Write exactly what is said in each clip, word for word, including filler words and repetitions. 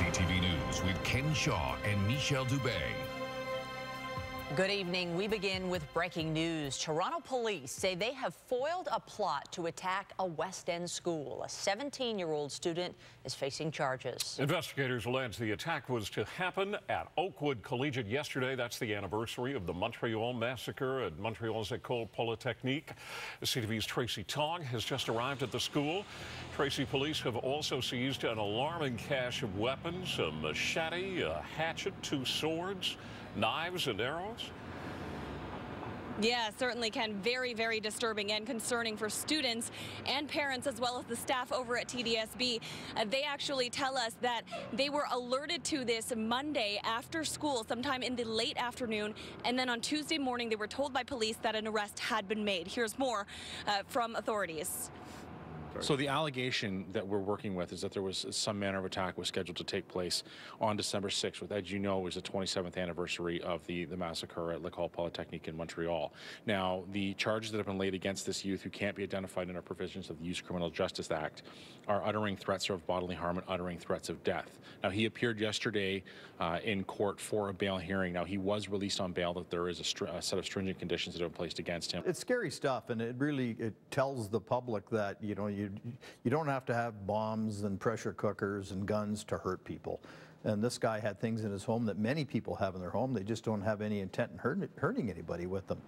C T V News with Ken Shaw and Michelle Dubé. Good evening. We begin with breaking news. Toronto police say they have foiled a plot to attack a West End school. A seventeen-year-old student is facing charges. Investigators allege the attack was to happen at Oakwood Collegiate yesterday. That's the anniversary of the Montreal massacre at Montreal's École Polytechnique. C T V's Tracy Tong has just arrived at the school. Tracy, police have also seized an alarming cache of weapons, a machete, a hatchet, two swords, knives and arrows? Yeah, certainly, Ken. Very, very disturbing and concerning for students and parents, as well as the staff over at T D S B. Uh, they actually tell us that they were alerted to this Monday after school, sometime in the late afternoon, and then on Tuesday morning they were told by police that an arrest had been made. Here's more uh, from authorities. So the allegation that we're working with is that there was some manner of attack was scheduled to take place on December sixth, which, as you know, is the twenty-seventh anniversary of the, the massacre at L'École Polytechnique in Montreal. Now, the charges that have been laid against this youth, who can't be identified in our provisions of the Youth Criminal Justice Act, are uttering threats of bodily harm and uttering threats of death. Now, he appeared yesterday uh, in court for a bail hearing. Now, he was released on bail, that there is a, str a set of stringent conditions that have been placed against him. It's scary stuff, and it really it tells the public that, you know, you You, you don't have to have bombs and pressure cookers and guns to hurt people. And this guy had things in his home that many people have in their home. They just don't have any intent in hurt, hurting anybody with them.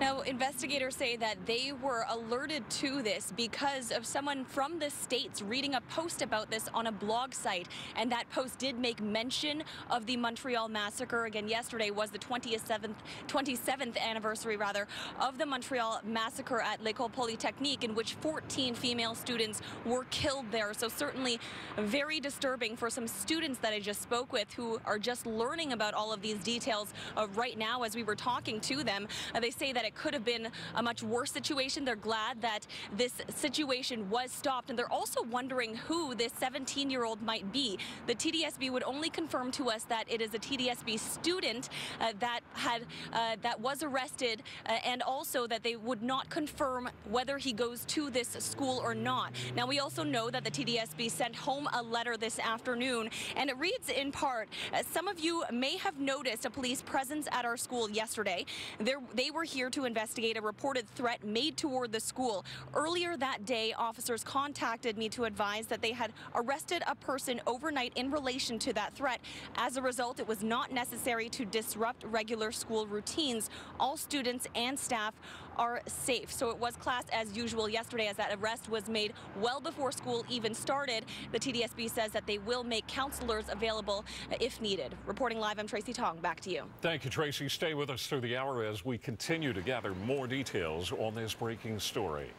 Now, investigators say that they were alerted to this because of someone from the States reading a post about this on a blog site, and that post did make mention of the Montreal massacre. Again, yesterday was the twenty-seventh anniversary, rather, of the Montreal massacre at L'École Polytechnique, in which fourteen female students were killed there. So certainly very disturbing for some students that I just spoke with, who are just learning about all of these details uh, right now as we were talking to them. Uh, they say that it could have been a much worse situation. They're glad that this situation was stopped, and they're also wondering who this seventeen-year-old might be. The T D S B would only confirm to us that it is a T D S B student uh, that had uh, that was arrested, uh, and also that they would not confirm whether he goes to this school or not. Now, we also know that the T D S B sent home a letter this afternoon, and it reads in part, some of you may have noticed a police presence at our school yesterday. There, they were here to investigate a reported threat made toward the school. Earlier that day, officers contacted me to advise that they had arrested a person overnight in relation to that threat. As a result, it was not necessary to disrupt regular school routines. All students and staff are safe. So it was class as usual yesterday, as that arrest was made well before school even started. The T D S B says that they will make counselors available if needed. Reporting live, I'm Tracy Tong. Back to you. Thank you, Tracy. Stay with us through the hour as we continue to gather more details on this breaking story.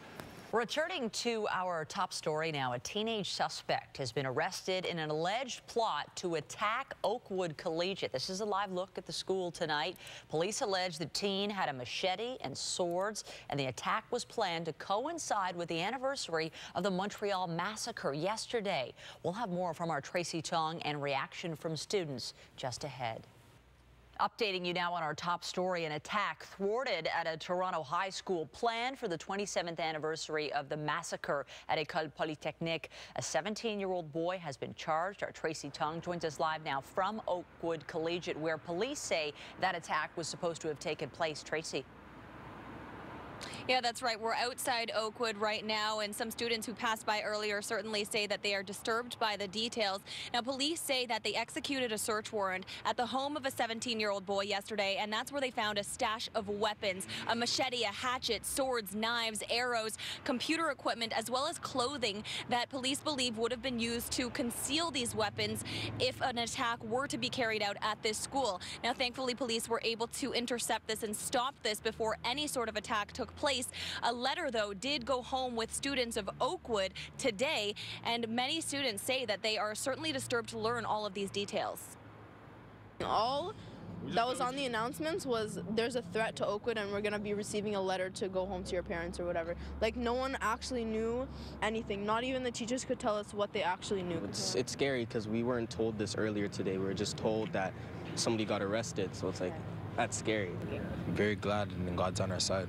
Returning to our top story now, a teenage suspect has been arrested in an alleged plot to attack Oakwood Collegiate. This is a live look at the school tonight. Police allege the teen had a machete and swords, and the attack was planned to coincide with the anniversary of the Montreal massacre yesterday. We'll have more from our Tracy Tong and reaction from students just ahead. Updating you now on our top story, an attack thwarted at a Toronto high school planned for the twenty-seventh anniversary of the massacre at École Polytechnique. A seventeen-year-old boy has been charged. Our Tracy Tong joins us live now from Oakwood Collegiate, where police say that attack was supposed to have taken place. Tracy. Yeah, that's right. We're outside Oakwood right now, and some students who passed by earlier certainly say that they are disturbed by the details. Now, police say that they executed a search warrant at the home of a seventeen-year-old boy yesterday, and that's where they found a stash of weapons, a machete, a hatchet, swords, knives, arrows, computer equipment, as well as clothing that police believe would have been used to conceal these weapons if an attack were to be carried out at this school. Now, thankfully, police were able to intercept this and stop this before any sort of attack took place. A letter, though, did go home with students of Oakwood today, and many students say that they are certainly disturbed to learn all of these details. All that was on the announcements was there's a threat to Oakwood and we're going to be receiving a letter to go home to your parents or whatever. Like, no one actually knew anything. Not even the teachers could tell us what they actually knew. It's, it's scary because we weren't told this earlier today. We were just told that somebody got arrested, so it's like, that's scary. Very glad and God's on our side.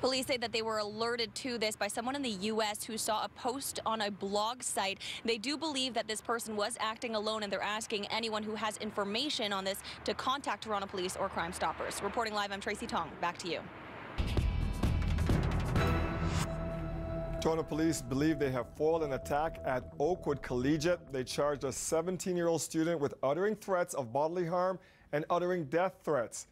Police say that they were alerted to this by someone in the U S who saw a post on a blog site. They do believe that this person was acting alone, and they're asking anyone who has information on this to contact Toronto Police or Crime Stoppers. Reporting live, I'm Tracy Tong. Back to you. Toronto police believe they have foiled an attack at Oakwood Collegiate. They charged a seventeen-year-old student with uttering threats of bodily harm and uttering death threats.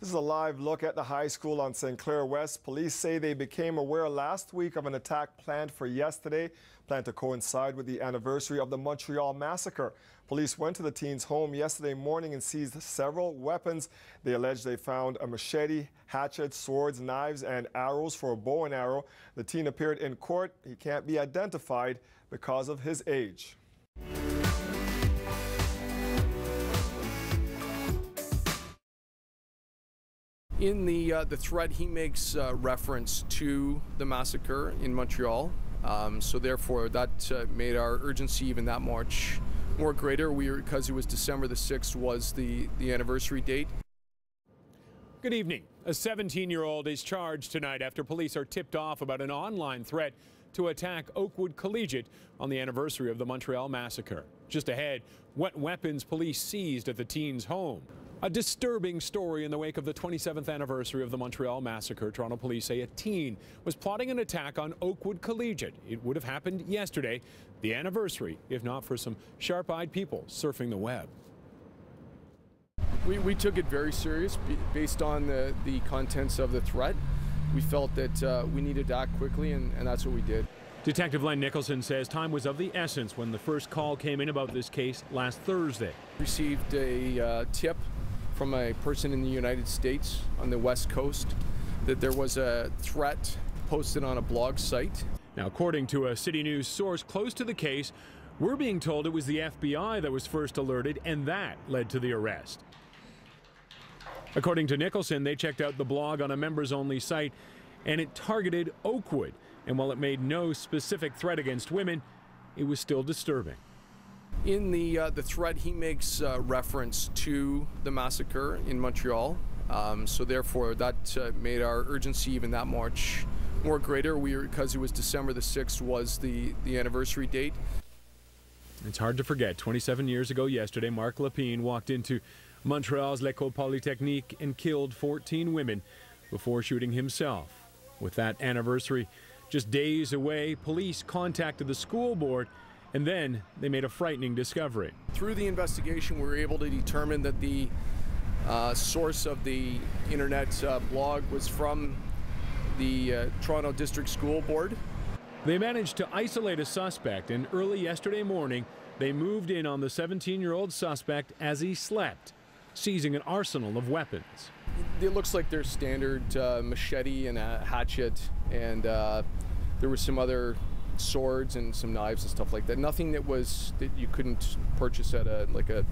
This is a live look at the high school on Saint Clair West. Police say they became aware last week of an attack planned for yesterday, planned to coincide with the anniversary of the Montreal massacre. Police went to the teen's home yesterday morning and seized several weapons. They allege they found a machete, hatchet, swords, knives, and arrows for a bow and arrow. The teen appeared in court. He can't be identified because of his age. In the, uh, the threat, he makes uh, reference to the massacre in Montreal, um, so therefore that uh, made our urgency even that much more greater. We were, because it was December the sixth was the, the anniversary date. Good evening. A seventeen-year-old is charged tonight after police are tipped off about an online threat to attack Oakwood Collegiate on the anniversary of the Montreal massacre. Just ahead, what weapons police seized at the teen's home. A disturbing story in the wake of the twenty-seventh anniversary of the Montreal massacre. Toronto police say a teen was plotting an attack on Oakwood Collegiate. It would have happened yesterday, the anniversary, if not for some sharp-eyed people surfing the web. We, we took it very serious based on the, the contents of the threat. We felt that uh, we needed to act quickly, and, and that's what we did. Detective Len Nicholson says time was of the essence when the first call came in about this case last Thursday. Received a uh, tip from a person in the United States on the West Coast that there was a threat posted on a blog site. Now, according to a City News source close to the case, we're being told it was the F B I that was first alerted, and that led to the arrest. According to Nicholson, they checked out the blog on a members-only site, and it targeted Oakwood. And while it made no specific threat against women, it was still disturbing. In the, uh, the threat, he makes uh, reference to the massacre in Montreal, um, so therefore that uh, made our urgency even that much more greater. We were, because it was December the sixth was the, the anniversary date. It's hard to forget. twenty-seven years ago yesterday, Mark Lepine walked into Montreal's École Polytechnique and killed fourteen women before shooting himself. With that anniversary just days away, police contacted the school board, and then they made a frightening discovery. Through the investigation, we were able to determine that the uh, source of the internet uh, blog was from the uh, Toronto District School Board. They managed to isolate a suspect, and early yesterday morning, they moved in on the seventeen-year-old suspect as he slept, seizing an arsenal of weapons. It looks like their standard uh, machete and a hatchet, and uh, there were some other swords and some knives and stuff like that. Nothing that was that you couldn't purchase at a like a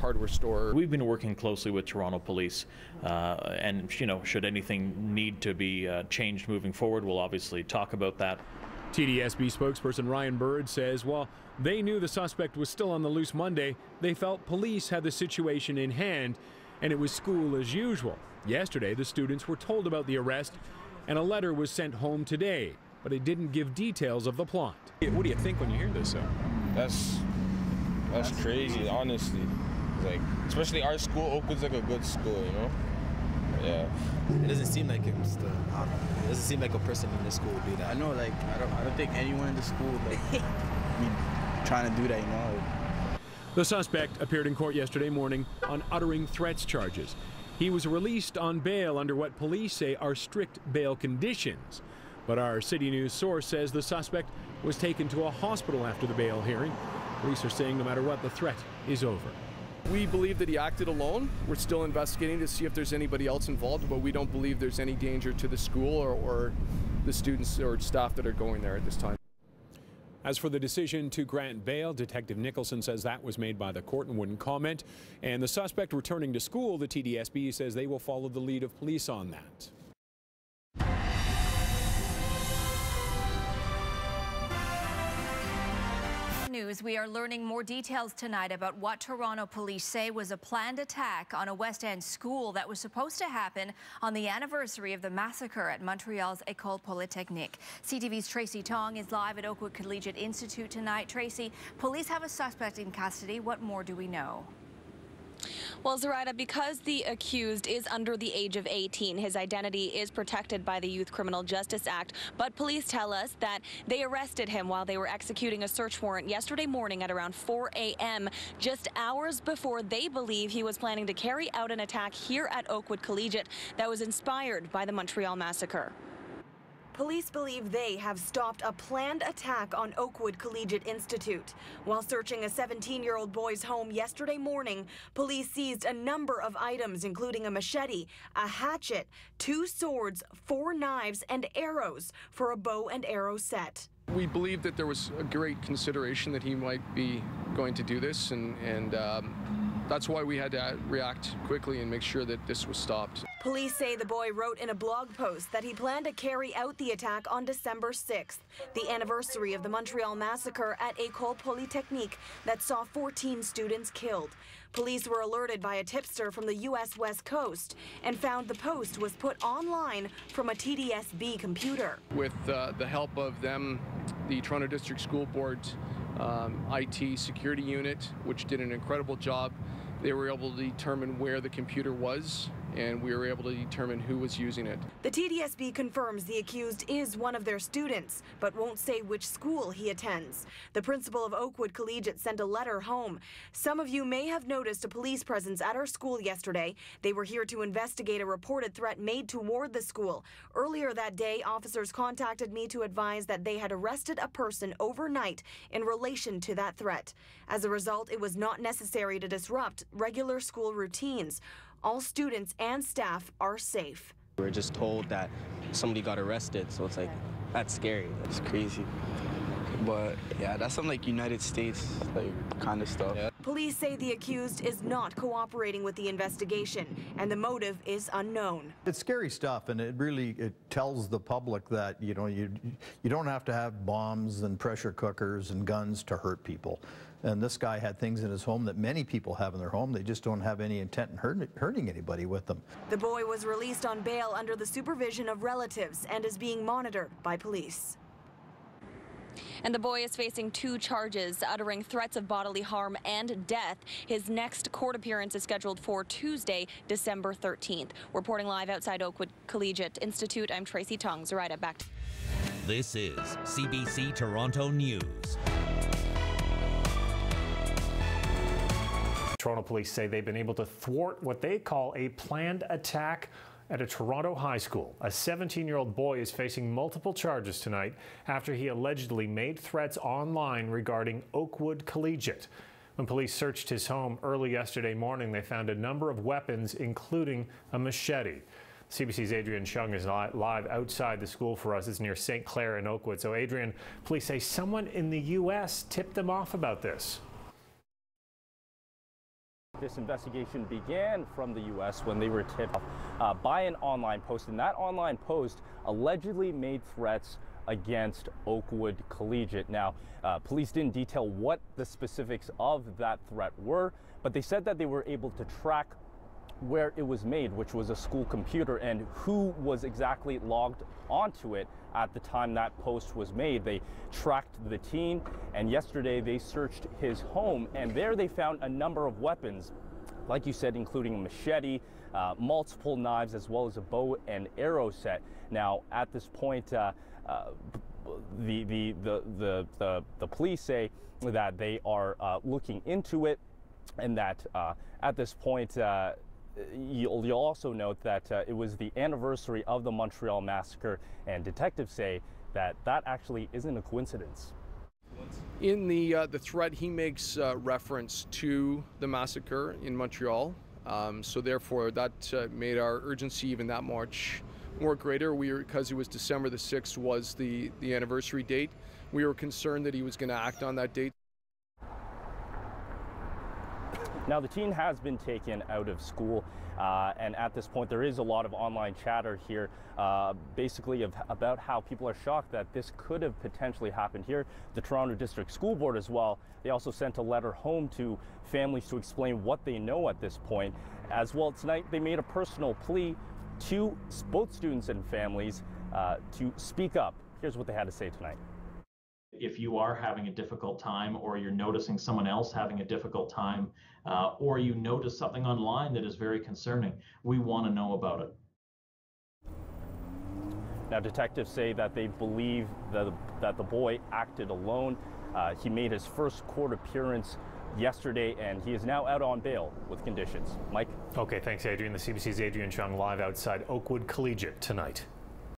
hardware store. We've been working closely with Toronto Police, uh, and you know, should anything need to be uh, changed moving forward, we'll obviously talk about that. T D S B spokesperson Ryan Bird says while they knew the suspect was still on the loose Monday, they felt police had the situation in hand, and it was school as usual. Yesterday, the students were told about the arrest, and a letter was sent home today, but it didn't give details of the plot. What do you think when you hear this, though? That's, that's crazy, honestly. Like, especially our school, Oakwood's like a good school, you know? Yeah. It doesn't seem like it, was the, it doesn't seem like a person in this school would be that. I know, like, I don't, I don't think anyone in the school would like, I mean, trying to do that, you know? Like, the suspect appeared in court yesterday morning on uttering threats charges. He was released on bail under what police say are strict bail conditions. But our City News source says the suspect was taken to a hospital after the bail hearing. Police are saying no matter what, the threat is over. We believe that he acted alone. We're still investigating to see if there's anybody else involved, but we don't believe there's any danger to the school or, or the students or staff that are going there at this time. As for the decision to grant bail, Detective Nicholson says that was made by the court and wouldn't comment. And the suspect returning to school, the T D S B says they will follow the lead of police on that. news, we are learning more details tonight about what Toronto police say was a planned attack on a West End school that was supposed to happen on the anniversary of the massacre at Montreal's École Polytechnique. C T V's Tracy Tong is live at Oakwood Collegiate Institute tonight. Tracy, police have a suspect in custody. What more do we know? Well, Zoraida, because the accused is under the age of eighteen, his identity is protected by the Youth Criminal Justice Act. But police tell us that they arrested him while they were executing a search warrant yesterday morning at around four A M, just hours before they believe he was planning to carry out an attack here at Oakwood Collegiate that was inspired by the Montreal massacre. Police believe they have stopped a planned attack on Oakwood Collegiate Institute. While searching a seventeen-year-old boy's home yesterday morning, police seized a number of items, including a machete, a hatchet, two swords, four knives, and arrows for a bow and arrow set. We believe that there was a great consideration that he might be going to do this, and, and um, that's why we had to react quickly and make sure that this was stopped. Police say the boy wrote in a blog post that he planned to carry out the attack on December sixth, the anniversary of the Montreal massacre at École Polytechnique that saw fourteen students killed. Police were alerted by a tipster from the U S West Coast and found the post was put online from a T D S B computer. With uh, the help of them, the Toronto District School Board um, I T security unit, which did an incredible job, they were able to determine where the computer was, and we were able to determine who was using it. The T D S B confirms the accused is one of their students, but won't say which school he attends. The principal of Oakwood Collegiate sent a letter home. Some of you may have noticed a police presence at our school yesterday. They were here to investigate a reported threat made toward the school. Earlier that day, officers contacted me to advise that they had arrested a person overnight in relation to that threat. As a result, it was not necessary to disrupt regular school routines. All students and staff are safe. We were just told that somebody got arrested, so it's like, that's scary. That's crazy. But yeah, that's some like United States like kind of stuff. Yeah. Police say the accused is not cooperating with the investigation, and the motive is unknown. It's scary stuff, and it really it tells the public that, you know, you you don't have to have bombs and pressure cookers and guns to hurt people. And this guy had things in his home that many people have in their home. They just don't have any intent in hurt, hurting anybody with them. The boy was released on bail under the supervision of relatives and is being monitored by police. And the boy is facing two charges, uttering threats of bodily harm and death. His next court appearance is scheduled for Tuesday, December thirteenth. Reporting live outside Oakwood Collegiate Institute, I'm Tracy Tong. Zoraida, back to you. This is C B C Toronto News. Toronto police say they've been able to thwart what they call a planned attack at a Toronto high school. A seventeen-year-old boy is facing multiple charges tonight after he allegedly made threats online regarding Oakwood Collegiate. When police searched his home early yesterday morning, they found a number of weapons, including a machete. C B C's Adrian Chung is live outside the school for us. It's near Saint Clair in Oakwood. So, Adrian, police say someone in the U S tipped them off about this. This investigation began from the U S when they were tipped off uh, by an online post, and that online post allegedly made threats against Oakwood Collegiate. Now, uh, police didn't detail what the specifics of that threat were, but they said that they were able to track where it was made, which was a school computer, and who was exactly logged onto it at the time that post was made. They tracked the teen, and yesterday they searched his home, and there they found a number of weapons, like you said, including a machete, uh, multiple knives, as well as a bow and arrow set. Now, at this point, uh, uh, the, the, the, the, the, the police say that they are uh, looking into it, and that uh, at this point, uh, You'll, you'll also note that uh, it was the anniversary of the Montreal massacre, and detectives say that that actually isn't a coincidence. In the uh, the threat, he makes uh, reference to the massacre in Montreal, um, so therefore that uh, made our urgency even that much more greater. We were, because it was December the sixth was the the anniversary date, we were concerned that he was going to act on that date. Now, the teen has been taken out of school, uh, and at this point there is a lot of online chatter here uh, basically of, about how people are shocked that this could have potentially happened here. The Toronto District School Board as well, they also sent a letter home to families to explain what they know at this point. As well, tonight they made a personal plea to both students and families uh, to speak up. Here's what they had to say tonight. If you are having a difficult time, or you're noticing someone else having a difficult time, uh, or you notice something online that is very concerning, we want to know about it. Now, detectives say that they believe that, that the boy acted alone. Uh, he made his first court appearance yesterday, and he is now out on bail with conditions. Mike? Okay, thanks, Adrian. The C B C's Adrian Chung live outside Oakwood Collegiate tonight.